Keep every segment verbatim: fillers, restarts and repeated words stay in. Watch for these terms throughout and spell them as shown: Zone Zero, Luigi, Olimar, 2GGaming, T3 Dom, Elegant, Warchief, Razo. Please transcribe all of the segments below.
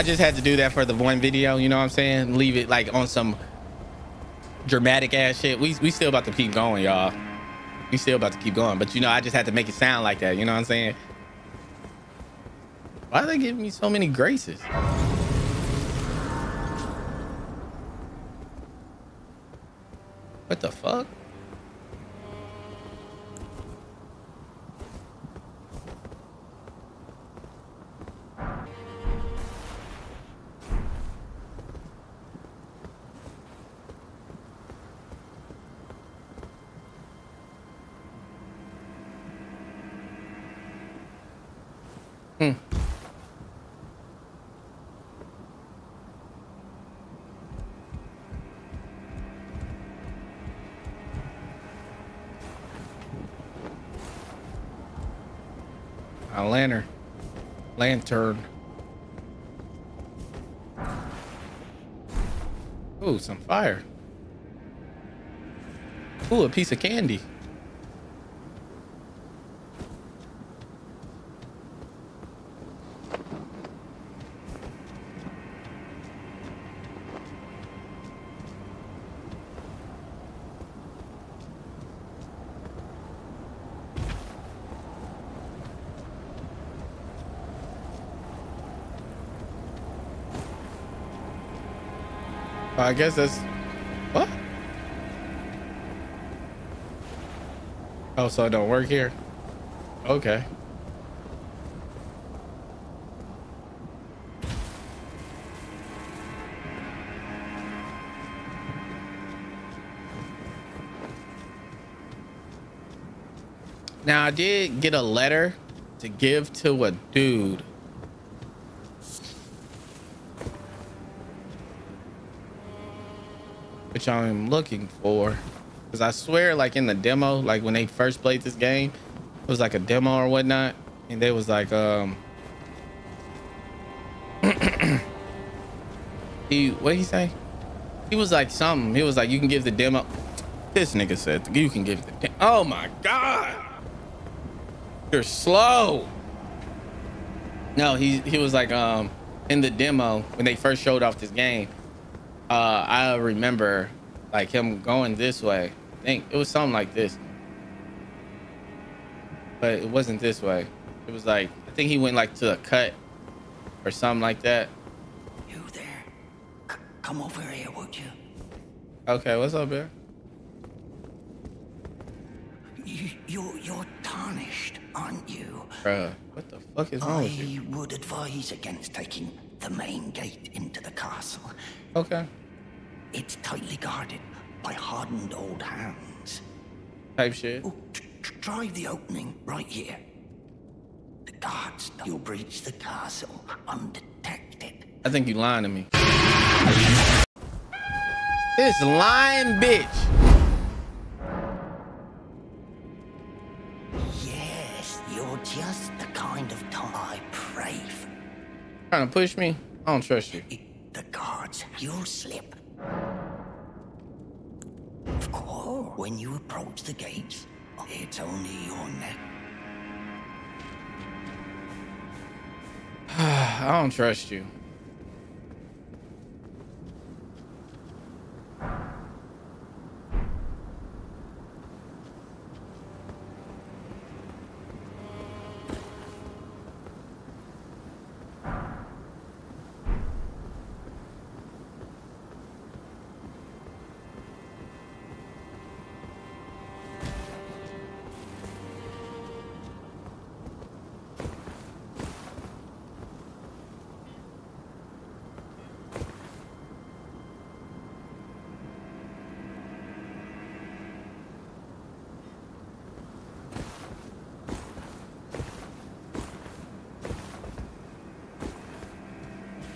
I just had to do that for the one video, you know what I'm saying? Leave it like on some dramatic ass shit. We, we still about to keep going, y'all. We still about to keep going, but you know, I just had to make it sound like that, you know what I'm saying? Why are they giving me so many graces? What the fuck? Hmm. A lantern. Lantern. Ooh, some fire. Ooh, a piece of candy. I guess that's what? Oh, so it don't work here. Okay. Now I did get a letter to give to a dude. Which I'm looking for, because I swear, like in the demo, like when they first played this game, it was like a demo or whatnot, and they was like, um he what did he say? He was like something. He was like, you can give the demo. This nigga said you can give the. Oh my god, you're slow. No, he he was like, um in the demo when they first showed off this game. Uh, I remember like him going this way. I think it was something like this, but it wasn't this way. It was like, I think he went like to a cut or something like that. You there? C come over here, would you? Okay, what's up, man? You, you're, you're tarnished, aren't you? Bruh, what the fuck is wrong with you? I would advise against taking the main gate into the castle. Okay. It's tightly guarded by hardened old hands. Type shit. Oh, try the opening right here. The guards, you'll breach the castle undetected. I think you lying to me. This lying bitch. Yes, you're just the kind of time I pray for. Trying to push me? I don't trust you. It, the guards, you'll slip. Of course, when you approach the gates, it's only your neck. I don't trust you.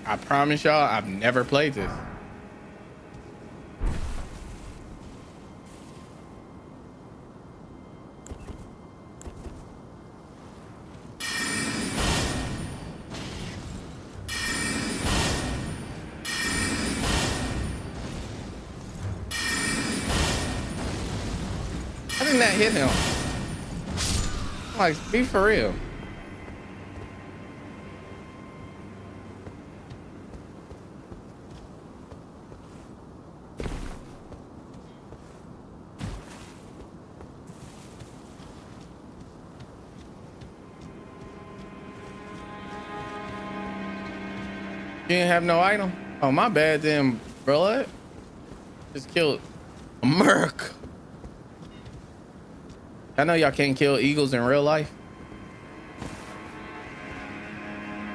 I promise y'all, I've never played this. I think that hit him. Like, be for real. You didn't have no item? Oh, my bad then, bro. Just killed a merc. I know y'all can't kill eagles in real life.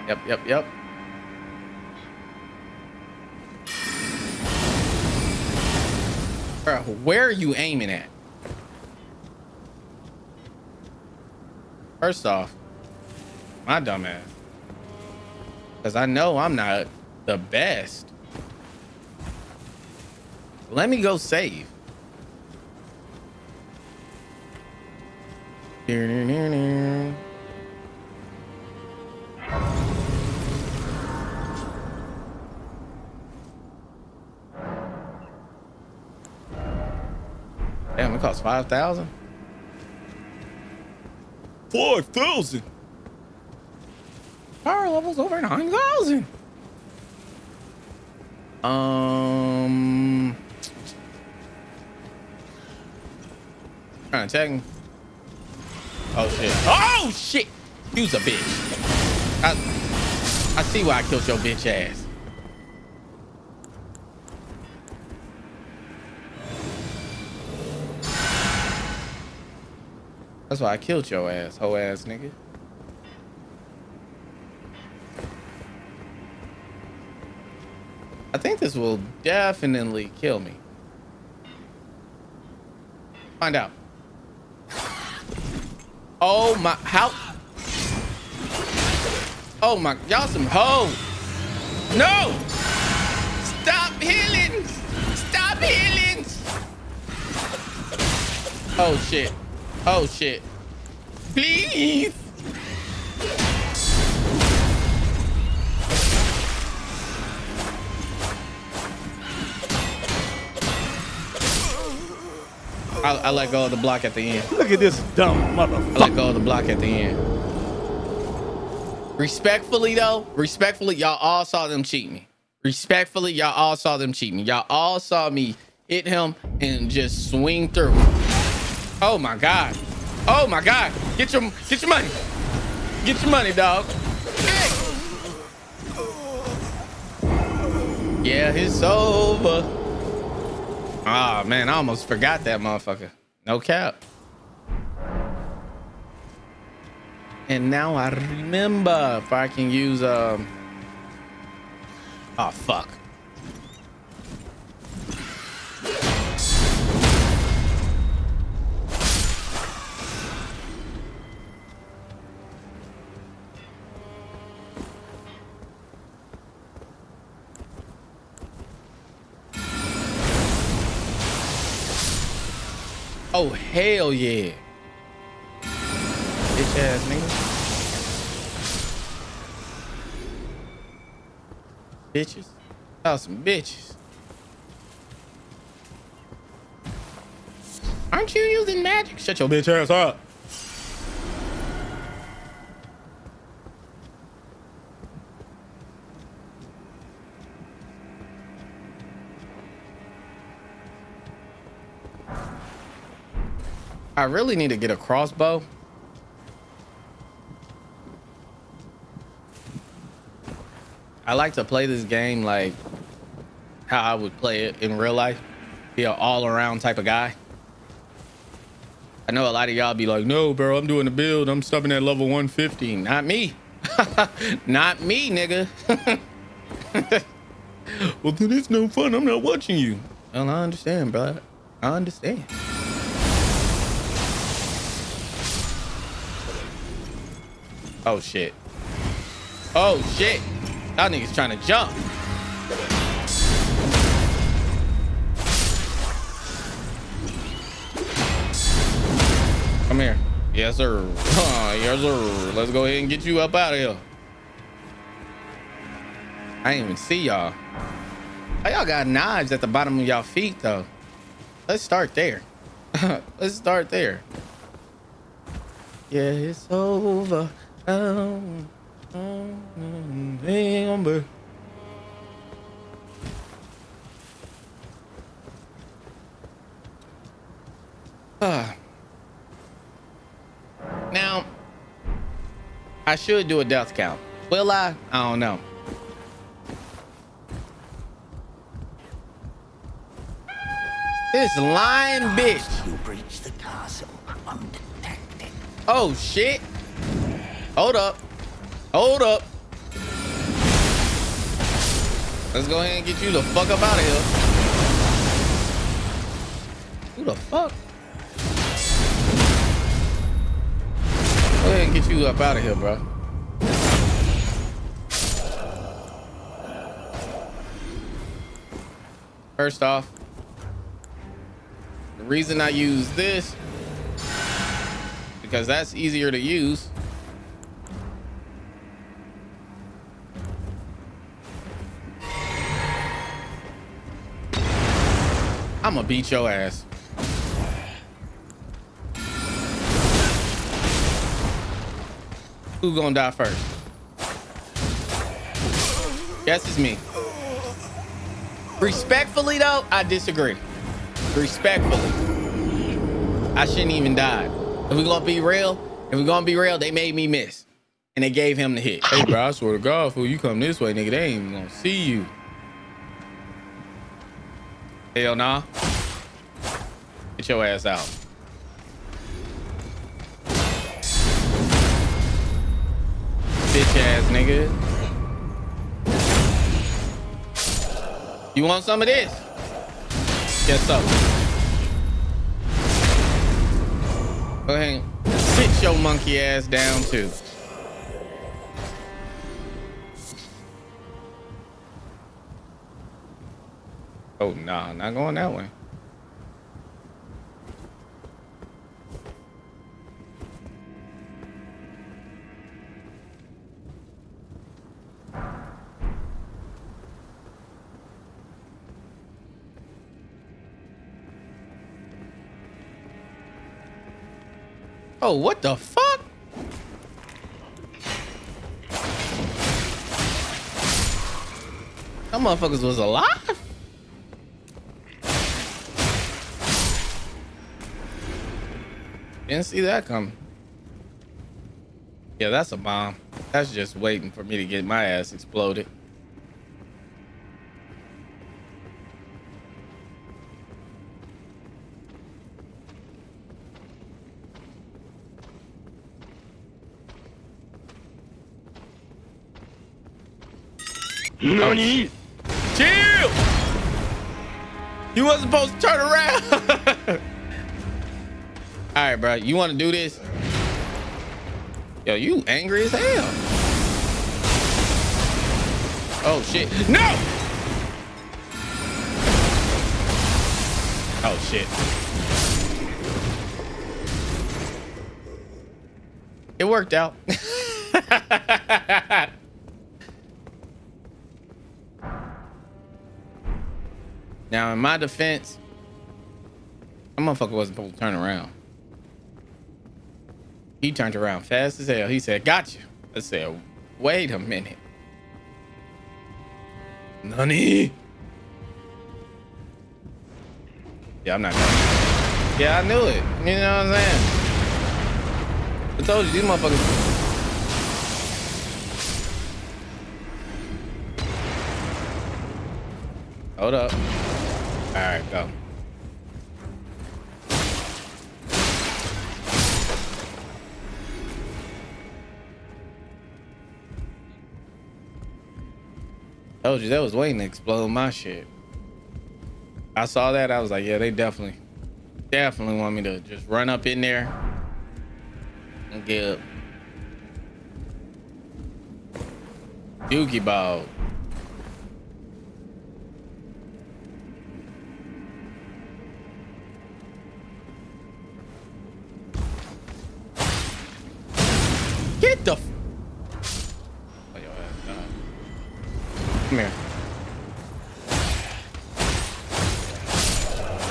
Yep, yep, yep. Bro, where are you aiming at? First off, my dumb ass. Because I know I'm not the best. Let me go save. Damn, it costs five thousand. four thousand. Power level's over nine thousand. Um, trying to tag him. Oh shit! Oh shit! You's a bitch. I I see why I killed your bitch ass. That's why I killed your ass, hoe ass nigga. I think this will definitely kill me. Find out. Oh my, how? Oh my, y'all some hoes. No! Stop healing! Stop healing! Oh shit. Oh shit. Please! I, I let go of the block at the end. Look at this dumb motherfucker. I let go of the block at the end. Respectfully though, respectfully, y'all all saw them cheat me. Respectfully, y'all all saw them cheat me. Y'all all saw me hit him and just swing through. Oh my God. Oh my God. Get your, get your money. Get your money, dog. Hey. Yeah, it's over. Oh man, I almost forgot that motherfucker. No cap. And now I remember if I can use um oh fuck. Oh, hell yeah. Bitch ass nigga. Bitches. Oh, some bitches. Aren't you using magic? Shut your bitch ass up. I really need to get a crossbow. I like to play this game like how I would play it in real life. Be an all-around type of guy. I know a lot of y'all be like, no, bro, I'm doing the build. I'm stopping at level one fifty. Not me. Not me, nigga. Well, then it's no fun. I'm not watching you. Well, I understand, bro. I understand. Oh shit. Oh shit. That nigga's trying to jump. Come here. Yes, sir. Huh, yes, sir. Let's go ahead and get you up out of here. I ain't even see y'all. Oh, y'all got knives at the bottom of y'all feet though. Let's start there. Let's start there. Yeah, it's over. Um, um, remember. Uh, now, I should do a death count. Will I? I don't know. this lying bitch. You breached the castle undetected. Oh shit. Hold up. Hold up. Let's go ahead and get you the fuck up out of here. Who the fuck? Go ahead and get you up out of here, bro. First off, the reason I use this because that's easier to use. I'm gonna beat your ass. Who gonna die first? Guess it's me. Respectfully though, I disagree. Respectfully, I shouldn't even die. If we're gonna be real, if we're gonna be real, they made me miss and they gave him the hit. Hey bro, I swear to God, fool, you come this way, nigga, they ain't even gonna see you. Hell nah. Get your ass out. Bitch ass nigga. You want some of this? Guess so. Go ahead and sit your monkey ass down too. Oh nah, not going that way. Oh, what the fuck? Them motherfuckers was alive? Didn't see that coming. Yeah, that's a bomb. That's just waiting for me to get my ass exploded. Nani? Chill! You wasn't supposed to turn around. All right, bro. You want to do this? Yo, you angry as hell. Oh shit! No! Oh shit! It worked out. Now, in my defense, that motherfucker wasn't supposed to turn around. He turned around fast as hell. He said, "Got you." I said, "Wait a minute, Nani." Yeah, I'm not. Gonna... Yeah, I knew it. You know what I'm saying? I told you these motherfuckers. Hold up. All right, go. Told you that was waiting to explode my shit. I saw that. I was like, yeah, they definitely, definitely want me to just run up in there and get dookie ball.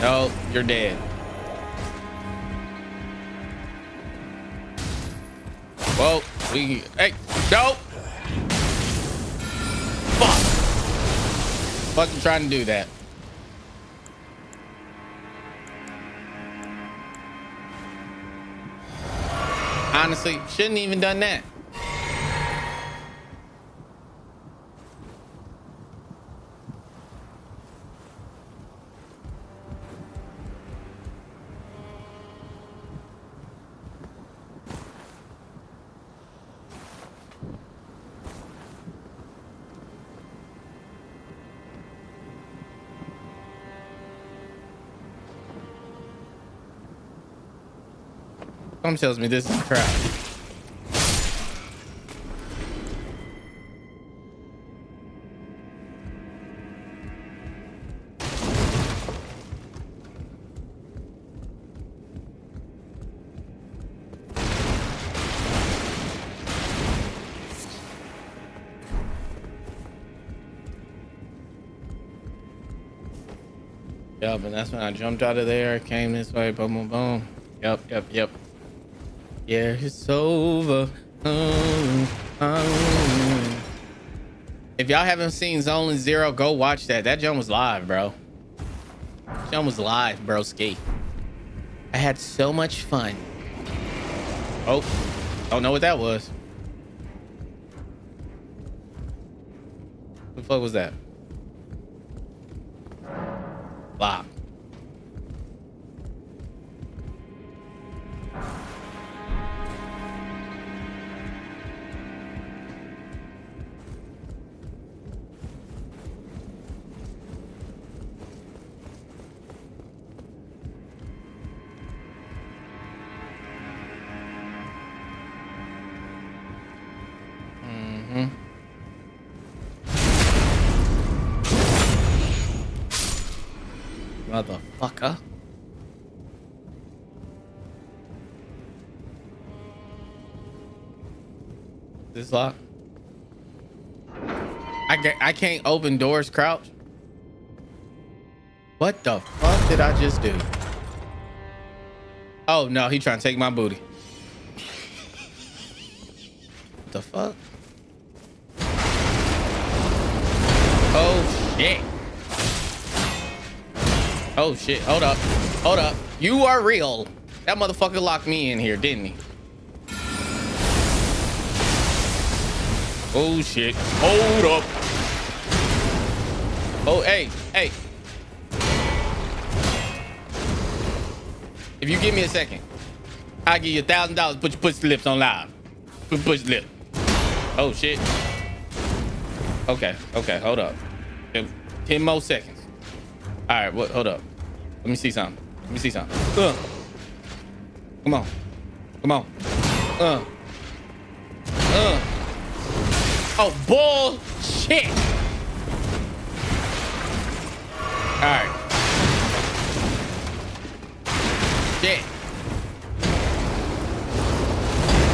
No, you're dead. Whoa, we hey, no. Fuck. Fucking trying to do that. Honestly, shouldn't even done that. Something tells me this is crap. Yep, and that's when I jumped out of there, came this way, boom, boom, boom. Yep, yep, yep. Yeah, it's over. Oh, oh. If y'all haven't seen Zone Zero, go watch that. That jump was live, bro. Jump was live, broski. I had so much fun. Oh, don't know what that was. What the fuck was that? Lock. Mm-hmm. Motherfucker. This lock. I can't, I can't open doors, crouch. What the fuck did I just do? Oh no, he trying to take my booty. What the fuck? Oh shit. Oh shit, hold up, hold up. You are real. That motherfucker locked me in here, didn't he? Oh shit, hold up. Oh, hey, hey. If you give me a second, I'll give you a thousand dollars, put your pussy lips on live. Put pussy lip. Oh shit. Okay, okay, hold up. ten more seconds. All right, what, hold up. Let me see something. Let me see something. Uh. Come on. Come on. Uh. Uh. Oh, bullshit. All right. Shit.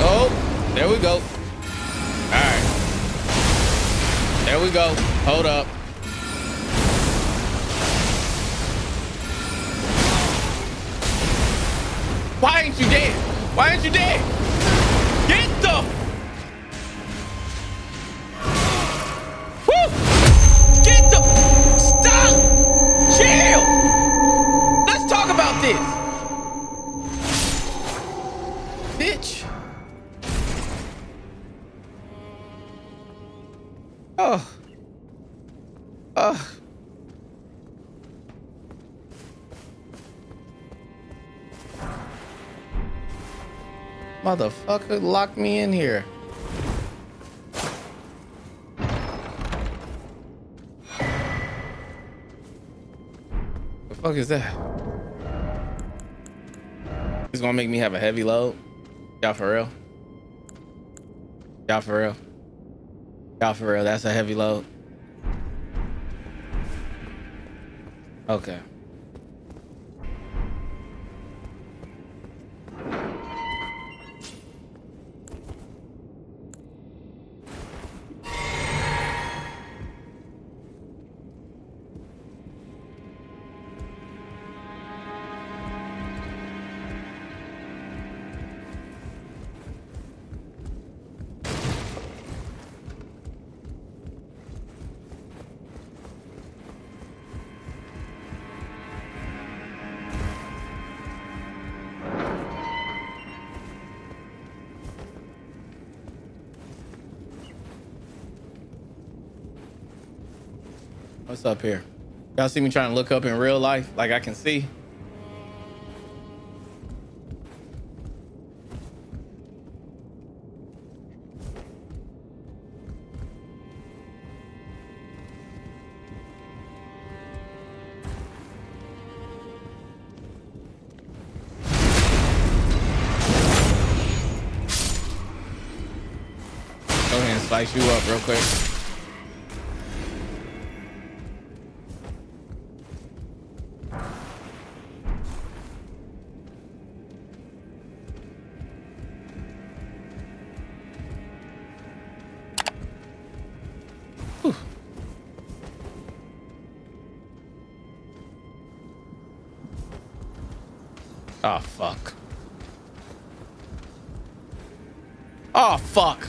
Oh, there we go. All right. There we go. Hold up. Why ain't you dead? Why ain't you dead? Get the... Woo! Get the... Stop! Chill! Let's talk about this. Bitch. Oh. Oh. Motherfucker locked me in here. The fuck is that? It's gonna make me have a heavy load. Y'all for real? Y'all for real? Y'all for real? That's a heavy load. Okay. What's up here? Y'all see me trying to look up in real life? Like I can see. Go ahead and slice you up real quick. Whew. Oh, fuck. Oh, fuck.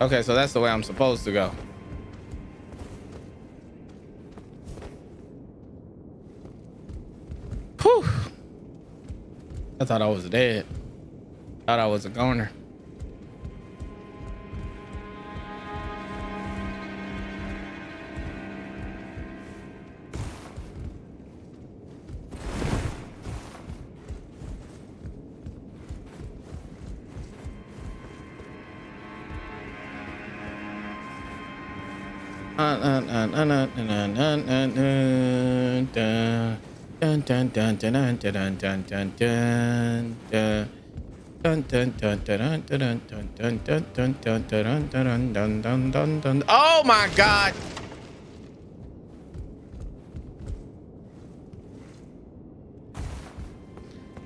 Okay, so that's the way I'm supposed to go. Whew. I thought I was dead. Thought I was a goner. Oh my God.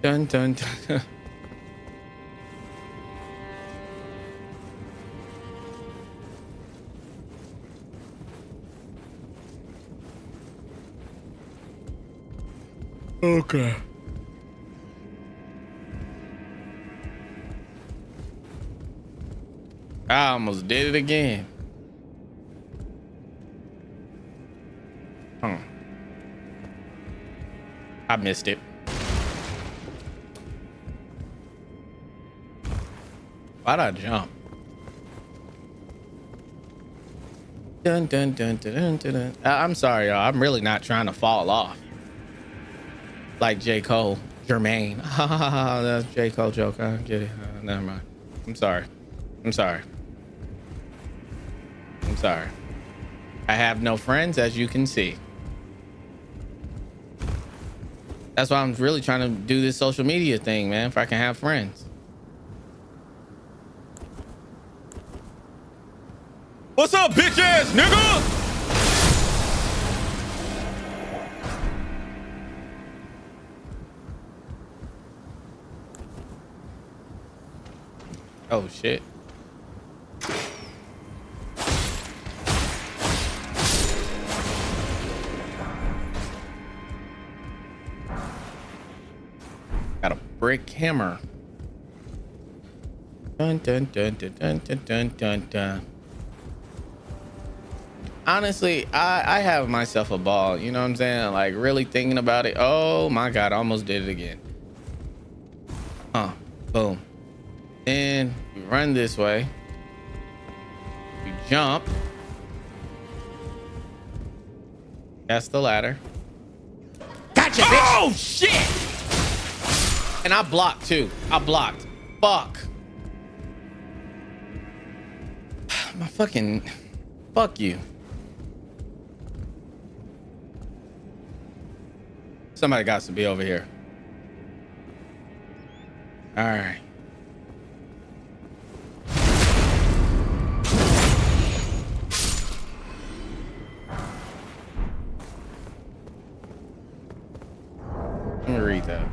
Dun dun dun. Okay. I almost did it again. Huh. I missed it. Why'd I jump? Dun, dun, dun, dun, dun, dun. I'm sorry, y'all. I'm really not trying to fall off. Like J. Cole, Jermaine. That's J. Cole joke. I get it. Uh, never mind. I'm sorry. I'm sorry. I'm sorry. I have no friends, as you can see. That's why I'm really trying to do this social media thing, man. If I can have friends. What's up, bitch ass nigga? Oh shit. Got a brick hammer. Dun, dun, dun, dun, dun, dun, dun, dun. Honestly, I, I have myself a ball. You know what I'm saying? Like really thinking about it. Oh my God. I almost did it again. Huh. Boom. Then we run this way. We jump. That's the ladder. Gotcha, bitch. Oh shit! And I blocked too. I blocked. Fuck. My fucking. Fuck you. Somebody got to be over here. All right. Let me read that.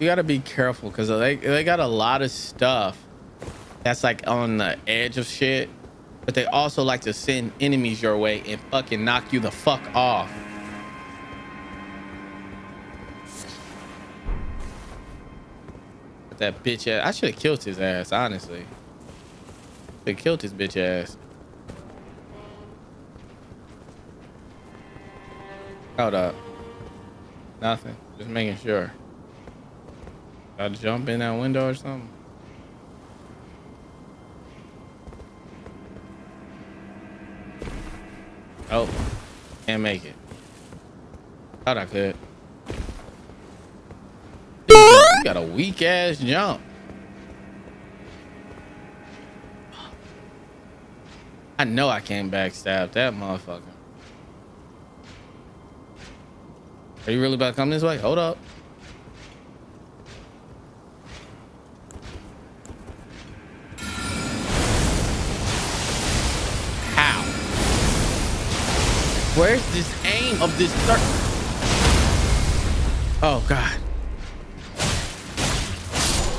You gotta be careful because they they got a lot of stuff that's like on the edge of shit, but they also like to send enemies your way and fucking knock you the fuck off. That bitch ass. I should have killed his ass, honestly. Should have killed his bitch ass. Hold up. Nothing. Just making sure. I'll jump in that window or something. Oh. Can't make it. Thought I could. got a weak ass jump. I know I can't backstab that motherfucker. Are you really about to come this way? Hold up. How? Where's this aim of this third? Oh God.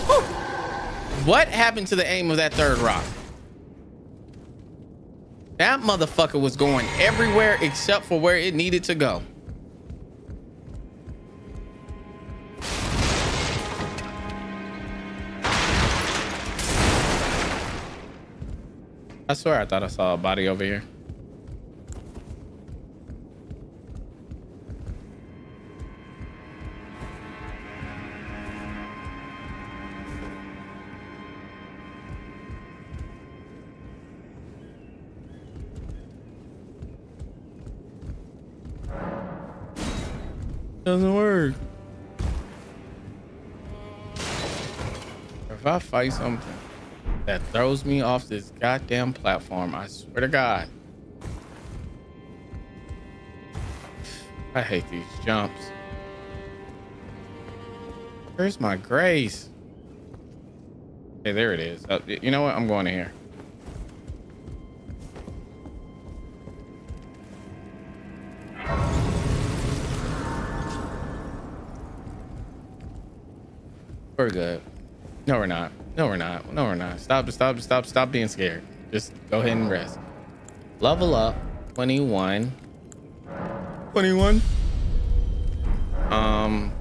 Whew. What happened to the aim of that third rock? That motherfucker was going everywhere except for where it needed to go. I swear I thought I saw a body over here. Doesn't work. If I fight something that throws me off this goddamn platform, I swear to God. I hate these jumps. Where's my grace? Hey, there it is. Uh, you know what? I'm going in here. We're good. No, we're not. No, we're not. No, we're not. Stop, stop, stop, stop being scared. Just go ahead and rest. Level up. twenty-one. twenty-one. Um.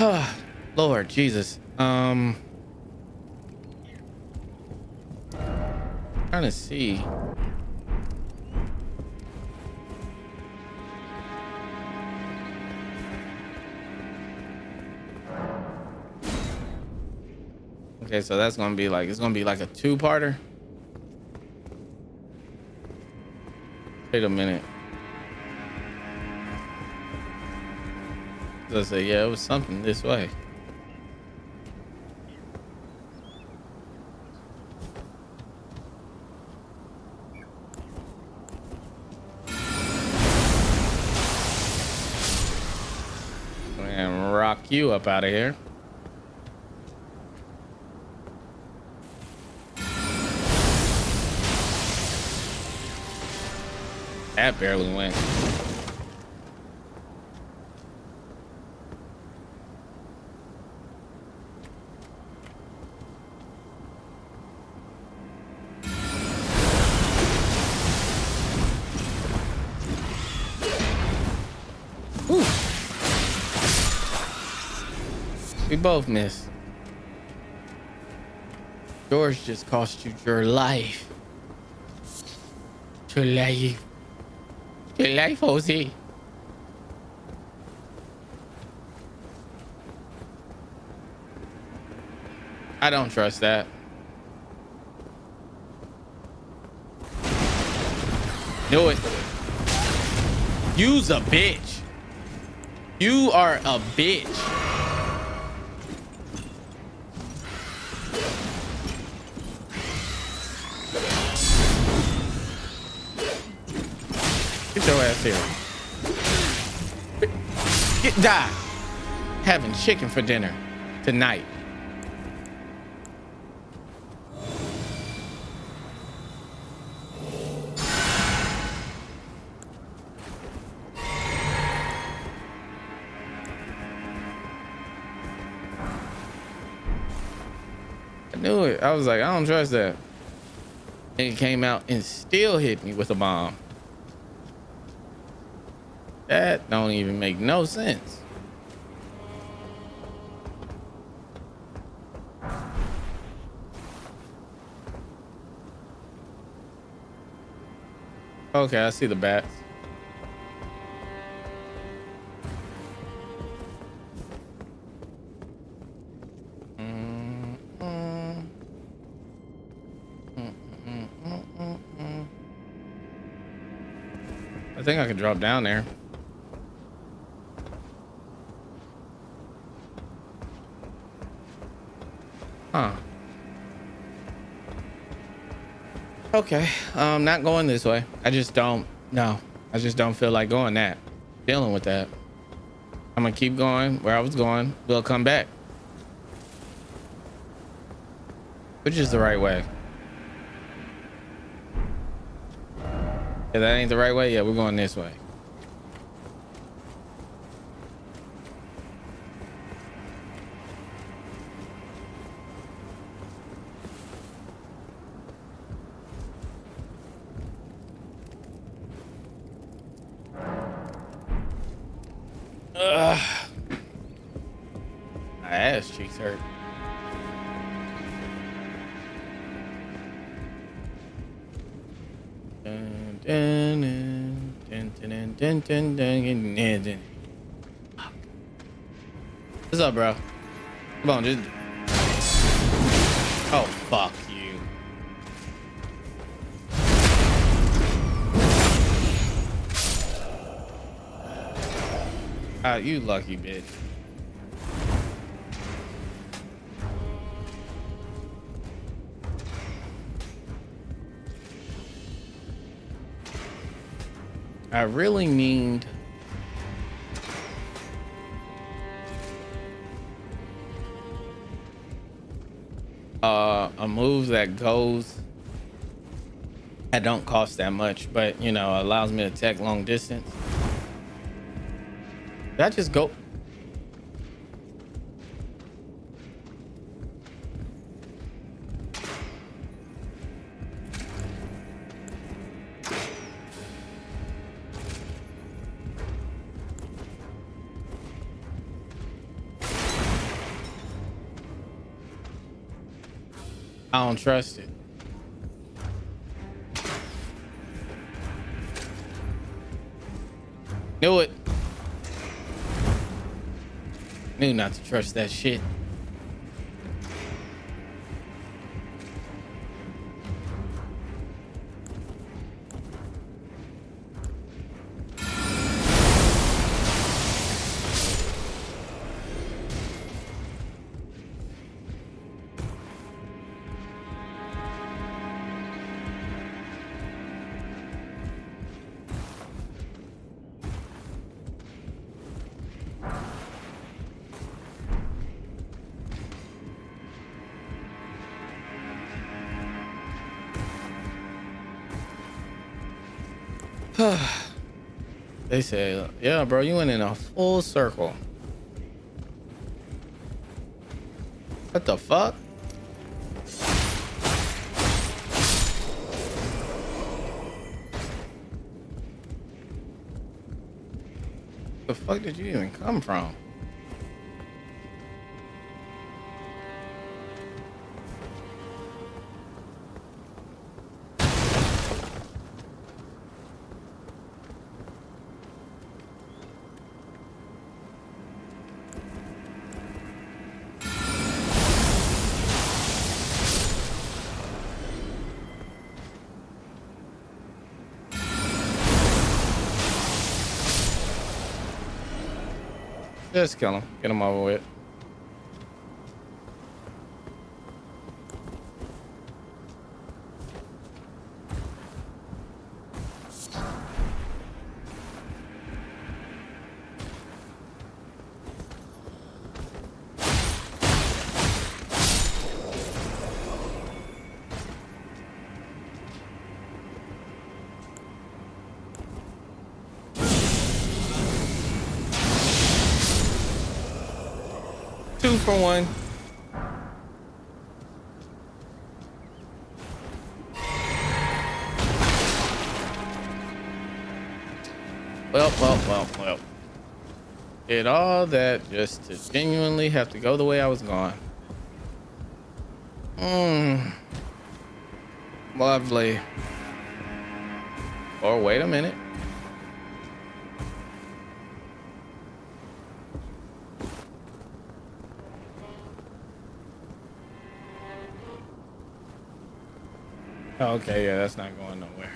Oh, Lord Jesus. Um. I'm trying to see. Okay, so that's gonna be like, it's gonna be like a two-parter. Wait a minute. So I said, yeah, it was something this way. Man, rock you up out of here. That barely went. Ooh. We both missed. George just cost you your life. Your life. Your life, Jose. I don't trust that. Do it. You's a bitch. You are a bitch. Your ass here. Get die. Having chicken for dinner tonight. I knew it. I was like, I don't trust that. And it came out and still hit me with a bomb. That don't even make no sense. Okay, I see the bats. I think I can drop down there. Huh. Okay, um, not going this way. I just don't, no, I just don't feel like going that, dealing with that. I'm gonna keep going where I was going. We'll come back. Which is the right way? Yeah, that ain't the right way. Yeah, we're going this way. Ugh. My ass cheeks hurt. Dun, dun, dun, dun, dun, dun, dun, dun, dun, dun. What's up, bro? Come on, just. Oh, fuck you. Ah, you lucky bitch. I really need uh, a move that goes, that don't cost that much, but you know, allows me to attack long distance. Did I just go? I don't trust it. Knew it. Knew not to trust that shit. They say, yeah, bro, you went in a full circle. What the fuck? The fuck did you even come from? Just kill him. Get him over with. Two for one. Well, well, well, well. Did all that just to genuinely have to go the way I was going. Mmm. Lovely. Or wait a minute. Oh, okay, yeah, that's not going nowhere.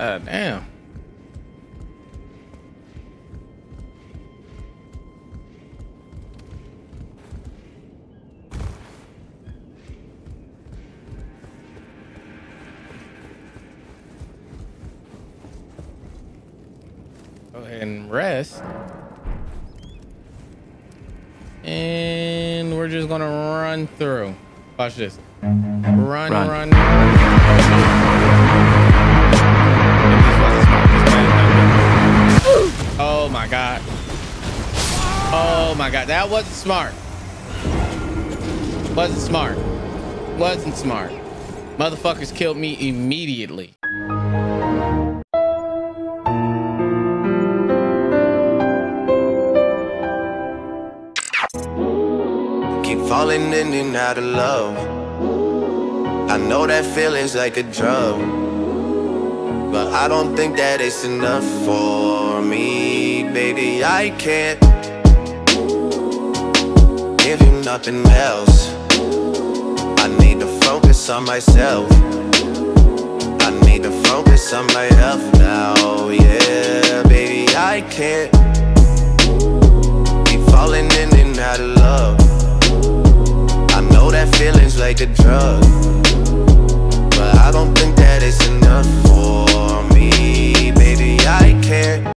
God damn. Go ahead and rest. And we're just gonna run through. Watch this. Run, run, run. Oh my God. Oh my God. That wasn't smart. Wasn't smart. Wasn't smart. Motherfuckers killed me immediately. Falling in and out of love, I know that feeling's like a drug, but I don't think that it's enough for me. Baby, I can't give you nothing else. I need to focus on myself. I need to focus on my health now, yeah. Baby, I can't keep falling in and out of love. That feeling's like a drug, but I don't think that it's enough for